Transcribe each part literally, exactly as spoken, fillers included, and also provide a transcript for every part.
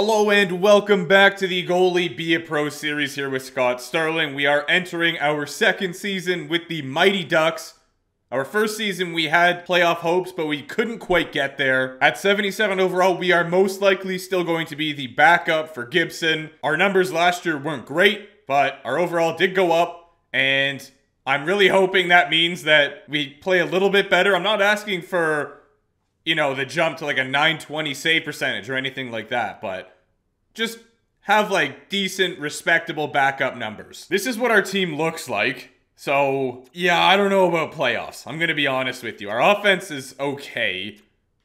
Hello and welcome back to the Goalie Be a Pro series here with Scott Sterling. We are entering our second season with the Mighty Ducks. Our first season we had playoff hopes, but we couldn't quite get there. At seventy-seven overall, we are most likely still going to be the backup for Gibson. Our numbers last year weren't great, but our overall did go up, and I'm really hoping that means that we play a little bit better. I'm not asking for, you know, the jump to like a nine twenty save percentage or anything like that, but just have like decent, respectable backup numbers. This is what our team looks like. So yeah, I don't know about playoffs. I'm going to be honest with you. Our offense is okay.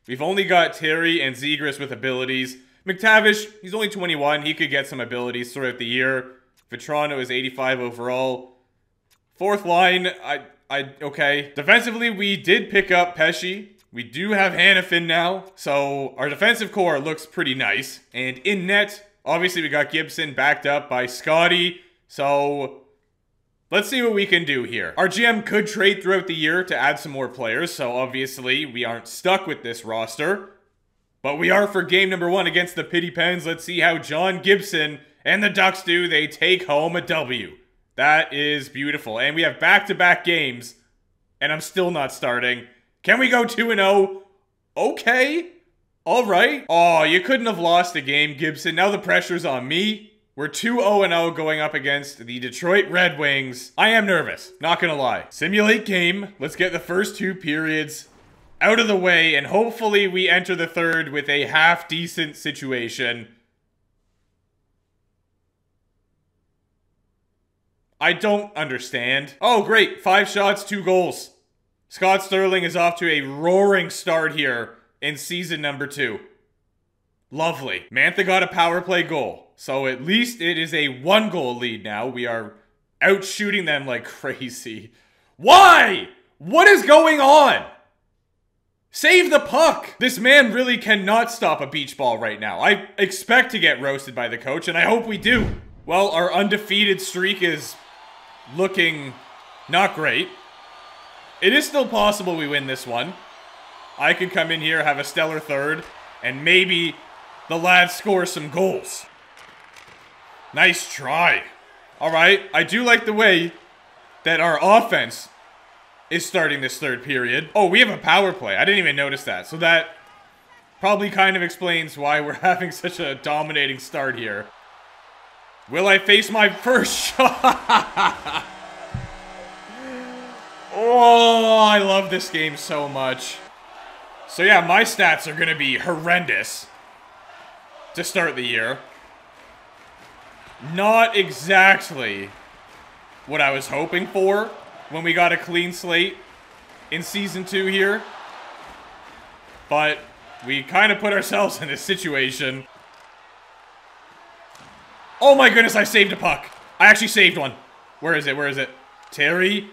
We've only got Terry and Zegras with abilities. McTavish, he's only twenty-one. He could get some abilities throughout the year. Vetrano is eighty-five overall. Fourth line, I, I, okay. Defensively, we did pick up Pesci. We do have Hanifin now, so our defensive core looks pretty nice. And in net, obviously we got Gibson backed up by Scotty, so let's see what we can do here. Our G M could trade throughout the year to add some more players, so obviously we aren't stuck with this roster. But we are for game number one against the Pity Pens. Let's see how John Gibson and the Ducks do. They take home a W. That is beautiful. And we have back-to-back games, and I'm still not starting. Can we go two and oh? Okay. All right. Oh, you couldn't have lost a game, Gibson. Now the pressure's on me. We're two oh and oh going up against the Detroit Red Wings. I am nervous, not gonna lie. Simulate game. Let's get the first two periods out of the way, and hopefully we enter the third with a half-decent situation. I don't understand. Oh, great. Five shots, two goals. Scott Sterling is off to a roaring start here in season number two. Lovely. Mantha got a power play goal. So at least it is a one goal lead now. We are out shooting them like crazy. Why? What is going on? Save the puck. This man really cannot stop a beach ball right now. I expect to get roasted by the coach, and I hope we do. Well, our undefeated streak is looking not great. It is still possible we win this one. I could come in here, have a stellar third, and maybe the lads score some goals. Nice try. All right, I do like the way that our offense is starting this third period. Oh, we have a power play. I didn't even notice that. So that probably kind of explains why we're having such a dominating start here. Will I face my first shot? Oh, I love this game so much. So yeah, my stats are going to be horrendous to start the year. Not exactly what I was hoping for when we got a clean slate in season two here. But we kind of put ourselves in this situation. Oh my goodness, I saved a puck. I actually saved one. Where is it? Where is it? Terry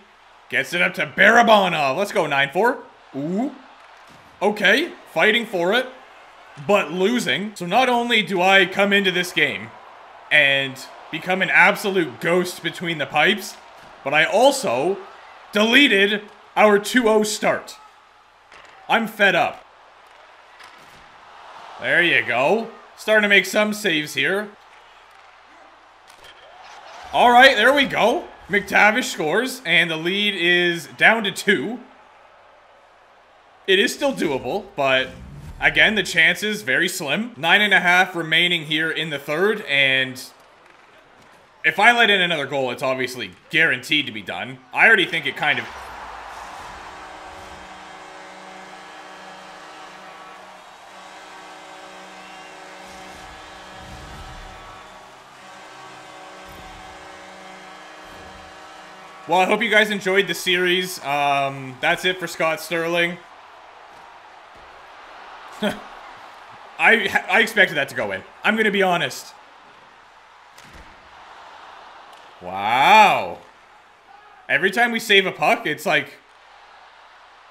gets it up to Barabonov. Let's go, nine four. Ooh. Okay, fighting for it, but losing. So not only do I come into this game and become an absolute ghost between the pipes, but I also deleted our two oh start. I'm fed up. There you go. Starting to make some saves here. All right, there we go. McTavish scores, and the lead is down to two. It is still doable, but again, the chances, very slim. Nine and a half remaining here in the third, and if I let in another goal, it's obviously guaranteed to be done. I already think it kind of... Well, I hope you guys enjoyed the series. Um, that's it for Scott Sterling. I I expected that to go in. I'm going to be honest. Wow. Every time we save a puck, it's like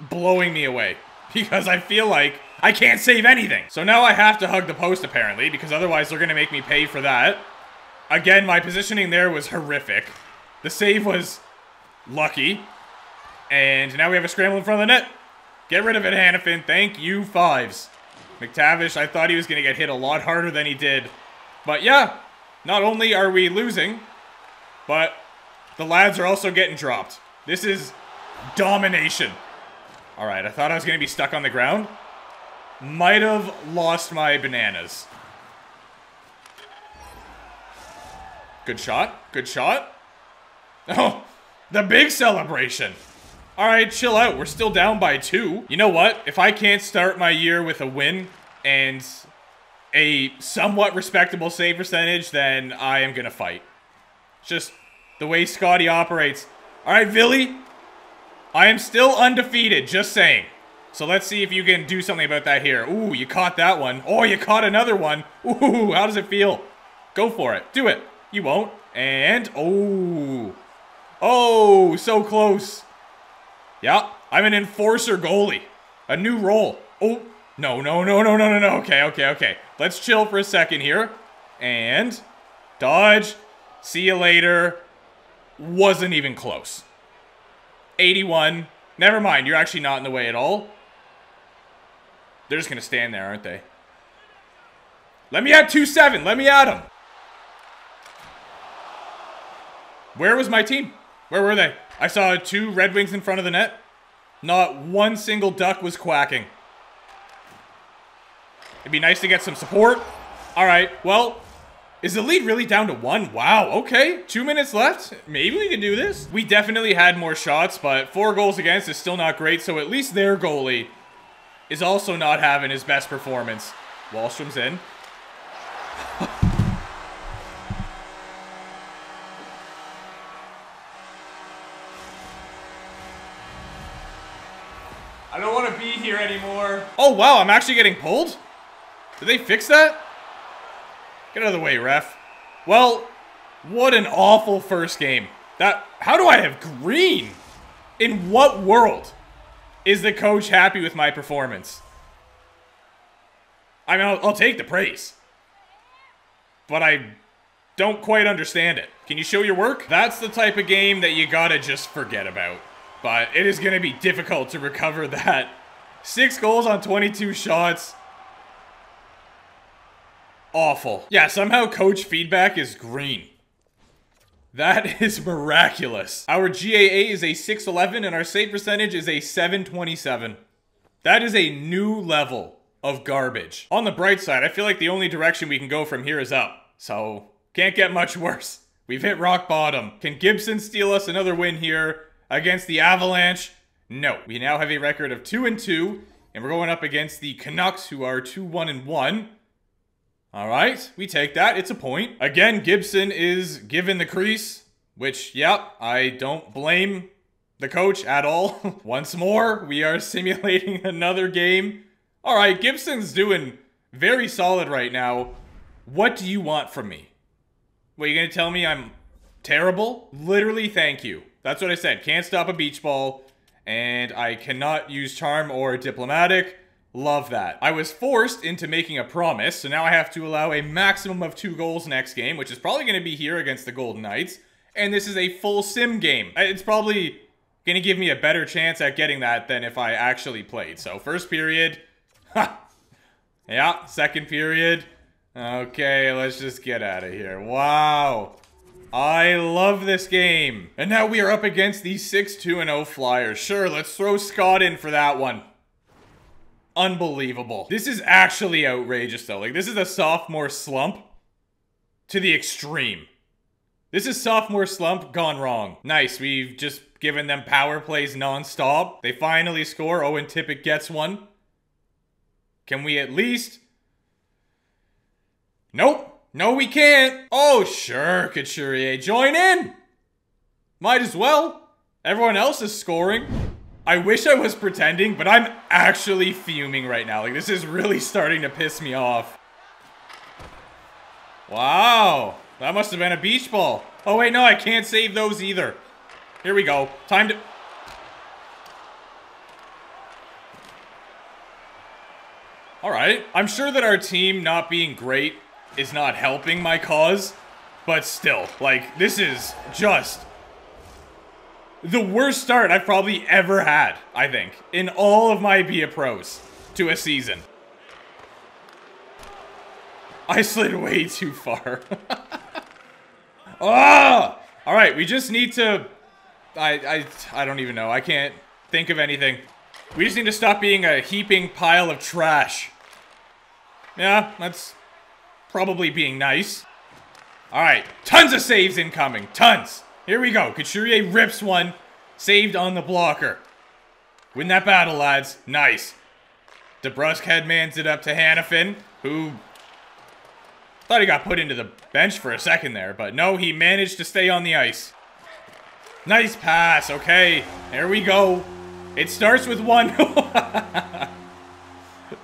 blowing me away because I feel like I can't save anything. So now I have to hug the post apparently, because otherwise they're going to make me pay for that. Again, my positioning there was horrific. The save was... lucky. And now we have a scramble in front of the net. Get rid of it, Hanifin. Thank you, fives. McTavish, I thought he was going to get hit a lot harder than he did. But yeah, not only are we losing, but the lads are also getting dropped. This is domination. All right, I thought I was going to be stuck on the ground. Might have lost my bananas. Good shot. Good shot. Oh, the big celebration. All right, chill out. We're still down by two. You know what? If I can't start my year with a win and a somewhat respectable save percentage, then I am going to fight. It's just the way Scotty operates. All right, Villy. I am still undefeated, just saying. So let's see if you can do something about that here. Ooh, you caught that one. Oh, you caught another one. Ooh, how does it feel? Go for it. Do it. You won't. And, oh. Oh, so close. Yeah, I'm an enforcer goalie. A new role. Oh, no, no, no, no, no, no, no. Okay, okay, okay. Let's chill for a second here. And dodge. See you later. Wasn't even close. eighty-one. Never mind. You're actually not in the way at all. They're just going to stand there, aren't they? Let me add two seven. Let me add them. Where was my team? Where were they? I saw two Red Wings in front of the net. Not one single duck was quacking. It'd be nice to get some support. All right. Well, is the lead really down to one? Wow. Okay. Two minutes left. Maybe we can do this. We definitely had more shots, but four goals against is still not great. So at least their goalie is also not having his best performance. Wallstrom's in. I don't want to be here anymore. Oh, wow. I'm actually getting pulled? Did they fix that? Get out of the way, ref. Well, what an awful first game. That. How do I have green? In what world is the coach happy with my performance? I mean, I'll, I'll take the praise. But I don't quite understand it. Can you show your work? That's the type of game that you gotta just forget about. But it is going to be difficult to recover that. Six goals on twenty-two shots. Awful. Yeah, somehow coach feedback is green. That is miraculous. Our G A A is a six eleven and our save percentage is a seven twenty-seven. That is a new level of garbage. On the bright side, I feel like the only direction we can go from here is up. So, can't get much worse. We've hit rock bottom. Can Gibson steal us another win here? Against the Avalanche? No. We now have a record of two and two, and we're going up against the Canucks, who are two one and one. All right, we take that. It's a point. Again, Gibson is given the crease, which, yep, I don't blame the coach at all. Once more, we are simulating another game. All right, Gibson's doing very solid right now. What do you want from me? What, you gonna tell me I'm terrible? Literally, thank you. That's what I said. Can't stop a beach ball. And I cannot use charm or diplomatic. Love that. I was forced into making a promise. So now I have to allow a maximum of two goals next game, which is probably going to be here against the Golden Knights. And this is a full sim game. It's probably going to give me a better chance at getting that than if I actually played. So first period. Ha! Yeah. Second period. Okay. Let's just get out of here. Wow. I love this game. And now we are up against the six two and oh Flyers. Sure, let's throw Scott in for that one. Unbelievable. This is actually outrageous, though. Like, this is a sophomore slump to the extreme. This is sophomore slump gone wrong. Nice. We've just given them power plays nonstop. They finally score. Owen Tippett gets one. Can we at least... Nope. No, we can't. Oh, sure, Couturier. Join in. Might as well. Everyone else is scoring. I wish I was pretending, but I'm actually fuming right now. Like, this is really starting to piss me off. Wow. That must have been a beach ball. Oh, wait, no, I can't save those either. Here we go. Time to... All right. I'm sure that our team not being great is not helping my cause, but still, like, this is just the worst start I've probably ever had, I think, in all of my Be A Pros to a season. I slid way too far. Oh! All right, we just need to... I, I, I don't even know. I can't think of anything. We just need to stop being a heaping pile of trash. Yeah, that's probably being nice. All right, tons of saves incoming. Tons. Here we go. Couturier rips one. Saved on the blocker. Win that battle, lads. Nice. DeBrusk headmans it up to Hanifin, who... thought he got put into the bench for a second there, but no, he managed to stay on the ice. Nice pass. Okay, there we go. It starts with one. That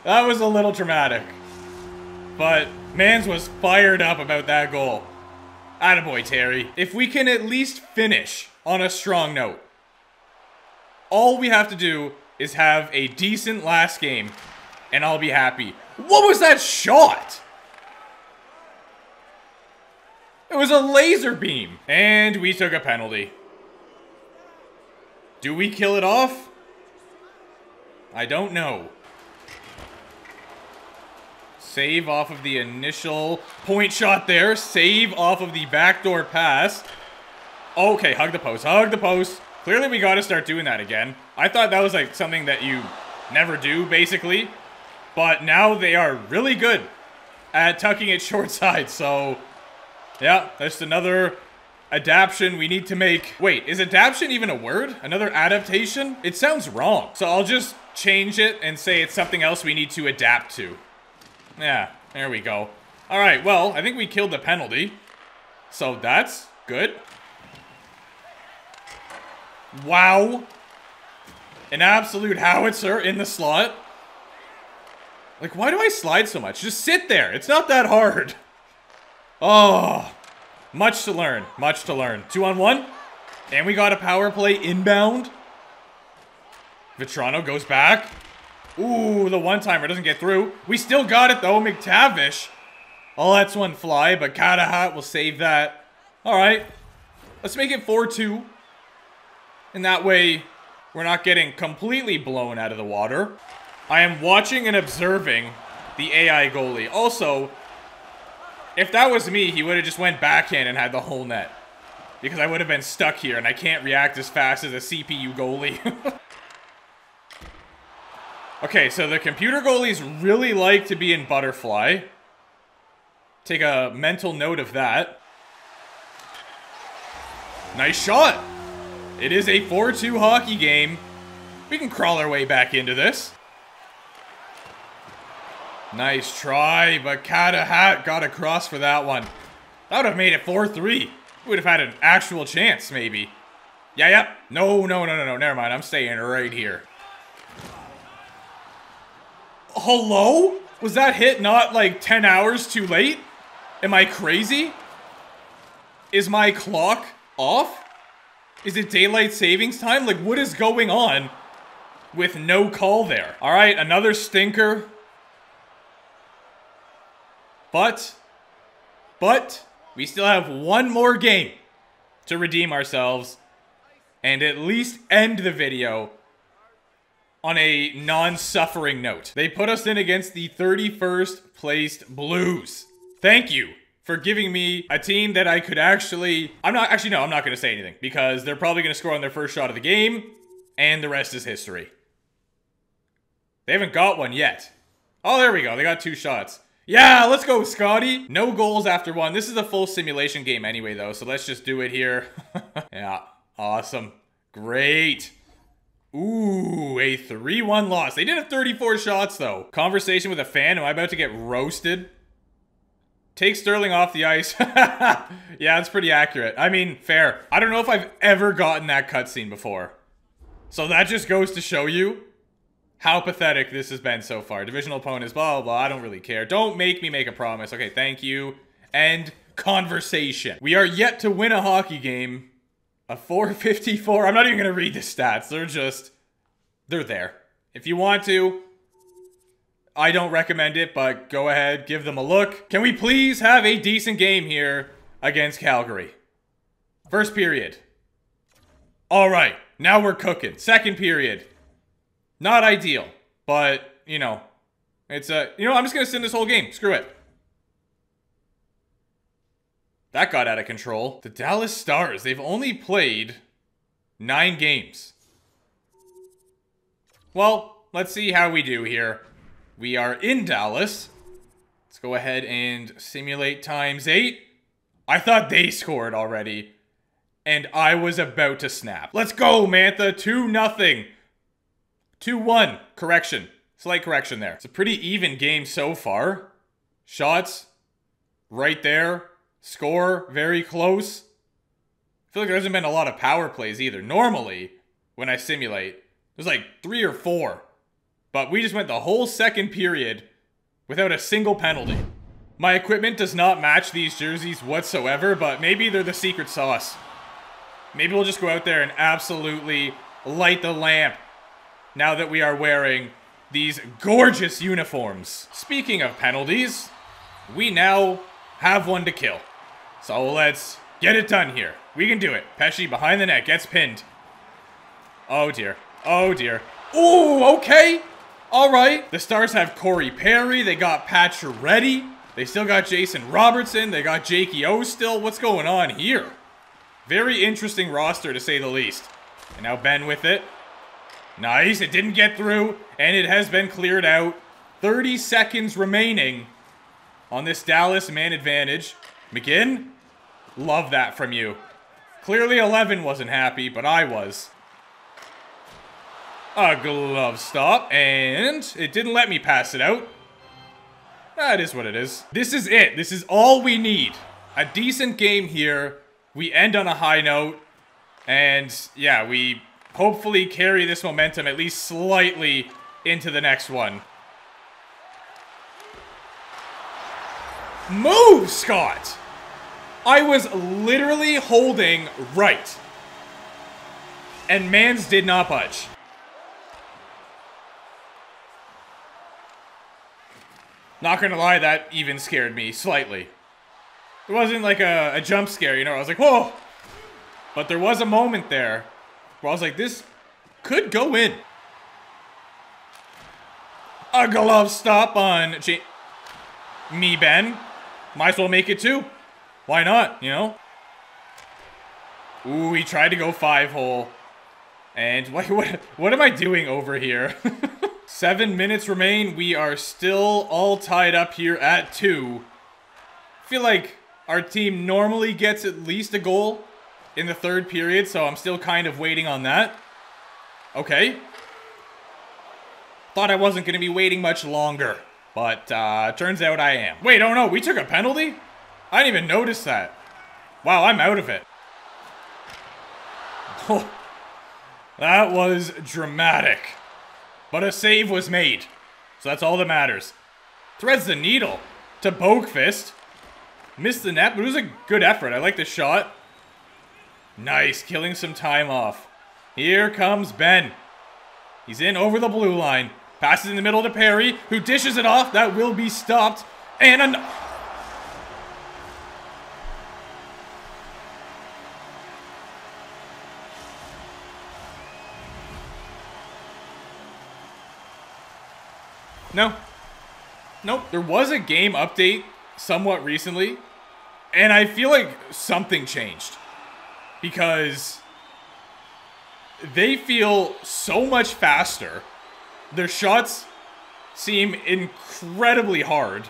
was a little dramatic, but Mans was fired up about that goal. Attaboy, Terry. If we can at least finish on a strong note, all we have to do is have a decent last game, and I'll be happy. What was that shot? It was a laser beam. And we took a penalty. Do we kill it off? I don't know. Save off of the initial point shot there. Save off of the backdoor pass. Okay, hug the post. Hug the post. Clearly we got to start doing that again. I thought that was like something that you never do, basically. But now they are really good at tucking it short side, so... yeah, that's another adaption we need to make. Wait, is adaption even a word? Another adaptation? It sounds wrong. So I'll just change it and say it's something else we need to adapt to. Yeah, there we go. All right, well, I think we killed the penalty. So that's good. Wow. An absolute howitzer in the slot. Like, why do I slide so much? Just sit there. It's not that hard. Oh, much to learn, much to learn. Two on one, and we got a power play inbound. Vetrano goes back. Ooh, the one-timer doesn't get through. We still got it, though. McTavish. Oh, that's one fly, but Catahat will save that. All right, let's make it four two. And that way, we're not getting completely blown out of the water. I am watching and observing the A I goalie. Also... if that was me, he would have just went backhand and had the whole net. Because I would have been stuck here, and I can't react as fast as a C P U goalie. Okay, so the computer goalies really like to be in butterfly. Take a mental note of that. Nice shot! It is a four two hockey game. We can crawl our way back into this. Nice try, but Kadahat got across for that one. That would have made it four three. We would have had an actual chance, maybe. Yeah, yep. Yeah. No, no, no, no, no. Never mind. I'm staying right here. Hello? Was that hit not like ten hours too late? Am I crazy? Is my clock off? Is it daylight savings time? Like, what is going on with no call there? All right, another stinker. But, but, we still have one more game to redeem ourselves and at least end the video on a non-suffering note. They put us in against the thirty-first placed Blues. Thank you for giving me a team that I could actually... I'm not... actually, no, I'm not going to say anything because they're probably going to score on their first shot of the game and the rest is history. They haven't got one yet. Oh, there we go. They got two shots. Yeah, let's go, Scotty. No goals after one. This is a full simulation game anyway, though, so let's just do it here. Yeah, awesome. Great. Ooh, a three one loss. They did have thirty-four shots, though. Conversation with a fan. Am I about to get roasted? Take Sterling off the ice. Yeah, that's pretty accurate. I mean, fair. I don't know if I've ever gotten that cutscene before. So that just goes to show you how pathetic this has been so far. Divisional opponents, blah, blah, blah. I don't really care. Don't make me make a promise. Okay, thank you. End conversation. We are yet to win a hockey game. A four fifty-four. I'm not even going to read the stats. They're just... they're there. If you want to, I don't recommend it, but go ahead. Give them a look. Can we please have a decent game here against Calgary? First period. All right. Now we're cooking. Second period. Not ideal, but, you know, it's a... you know, I'm just going to send this whole game. Screw it. That got out of control. The Dallas Stars, they've only played nine games. Well, let's see how we do here. We are in Dallas. Let's go ahead and simulate times eight. I thought they scored already. And I was about to snap. Let's go, Mantha. two nothing. two one. Correction. Slight correction there. It's a pretty even game so far. Shots. Right there. Score. Very close. I feel like there hasn't been a lot of power plays either. Normally, when I simulate, there's like three or four. But we just went the whole second period without a single penalty. My equipment does not match these jerseys whatsoever, but maybe they're the secret sauce. Maybe we'll just go out there and absolutely light the lamp now that we are wearing these gorgeous uniforms. Speaking of penalties, we now have one to kill. So let's get it done here. We can do it. Pesci behind the net gets pinned. Oh dear. Oh dear. Ooh, okay. All right. The Stars have Corey Perry. They got Patrick Reddy. They still got Jason Robertson. They got Jakey O still. What's going on here? Very interesting roster, to say the least. And now Ben with it. Nice. It didn't get through, and it has been cleared out. thirty seconds remaining on this Dallas man advantage. McGinn, love that from you. Clearly eleven wasn't happy, but I was. A glove stop, and it didn't let me pass it out. That is what it is. This is it. This is all we need. A decent game here. We end on a high note, and yeah, we hopefully carry this momentum at least slightly into the next one. Move, Scott! I was literally holding right, and Mans did not budge. Not gonna lie, that even scared me slightly. It wasn't like a, a jump scare, you know, I was like, whoa! But there was a moment there where I was like, this could go in. A glove stop on J me, Ben. Might as well make it two. Why not, you know? Ooh, he tried to go five hole. And what, what, what am I doing over here? Seven minutes remain. We are still all tied up here at two. I feel like our team normally gets at least a goal in the third period, so I'm still kind of waiting on that. Okay. Thought I wasn't going to be waiting much longer, but uh, turns out I am. Wait, oh no, we took a penalty? I didn't even notice that. Wow, I'm out of it. Oh, that was dramatic. But a save was made, so that's all that matters. Threads the needle to Bogfist. Missed the net, but it was a good effort. I like the shot. Nice, killing some time off. Here comes Ben. He's in over the blue line. Passes in the middle to Perry, who dishes it off. That will be stopped. And an... No. Nope, there was a game update somewhat recently, and I feel like something changed because they feel so much faster. Their shots seem incredibly hard.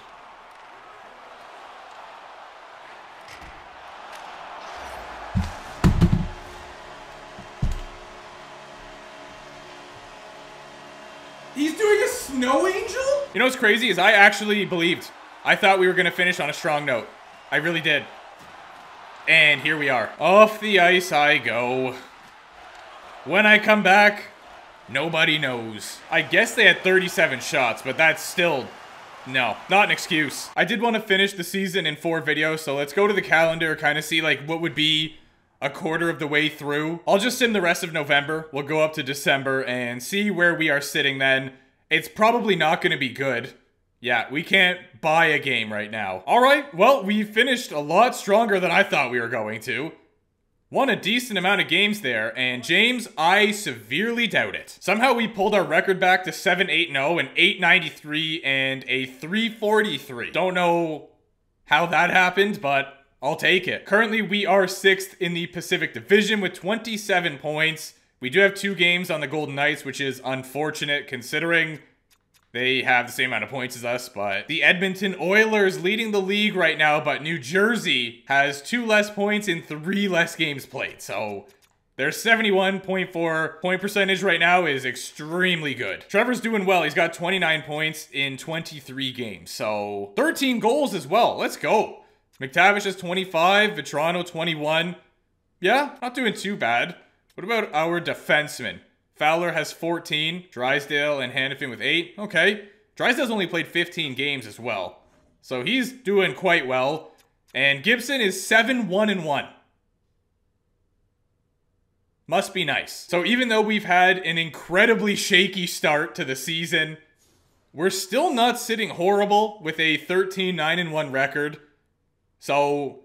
He's doing a snow angel? You know what's crazy is I actually believed. I thought we were going to finish on a strong note. I really did. And here we are. Off the ice I go. When I come back, nobody knows. I guess they had thirty-seven shots, but that's still... no, not an excuse. I did want to finish the season in four videos, so let's go to the calendar, kind of see like what would be a quarter of the way through. I'll just sim the rest of November. We'll go up to December and see where we are sitting then. It's probably not going to be good. Yeah, we can't buy a game right now. All right, well, we finished a lot stronger than I thought we were going to. Won a decent amount of games there, and James, I severely doubt it. Somehow we pulled our record back to seven eighty, an eight ninety-three, and a three forty-three. Don't know how that happened, but I'll take it. Currently, we are sixth in the Pacific Division with twenty-seven points. We do have two games on the Golden Knights, which is unfortunate considering they have the same amount of points as us. But the Edmonton Oilers leading the league right now, but New Jersey has two less points and three less games played. So their seventy-one point four point percentage right now is extremely good. Trevor's doing well. He's got twenty-nine points in twenty-three games. So thirteen goals as well. Let's go. McTavish is twenty-five. Vetrano twenty-one. Yeah, not doing too bad. What about our defensemen? Fowler has fourteen. Drysdale and Hanifin with eight. Okay. Drysdale's only played fifteen games as well. So he's doing quite well. And Gibson is seven one one. Must be nice. So even though we've had an incredibly shaky start to the season, we're still not sitting horrible with a thirteen nine one record. So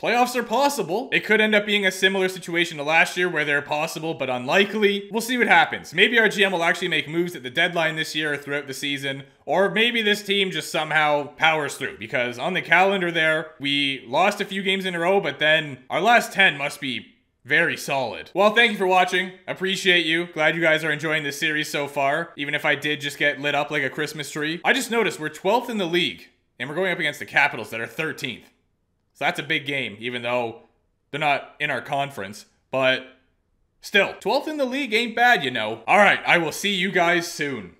playoffs are possible. It could end up being a similar situation to last year where they're possible but unlikely. We'll see what happens. Maybe our G M will actually make moves at the deadline this year or throughout the season. Or maybe this team just somehow powers through, because on the calendar there, we lost a few games in a row, but then our last ten must be very solid. Well, thank you for watching. Appreciate you. Glad you guys are enjoying this series so far, even if I did just get lit up like a Christmas tree. I just noticed we're twelfth in the league, and we're going up against the Capitals that are thirteenth. So that's a big game, even though they're not in our conference. But still, twelfth in the league ain't bad, you know. All right, I will see you guys soon.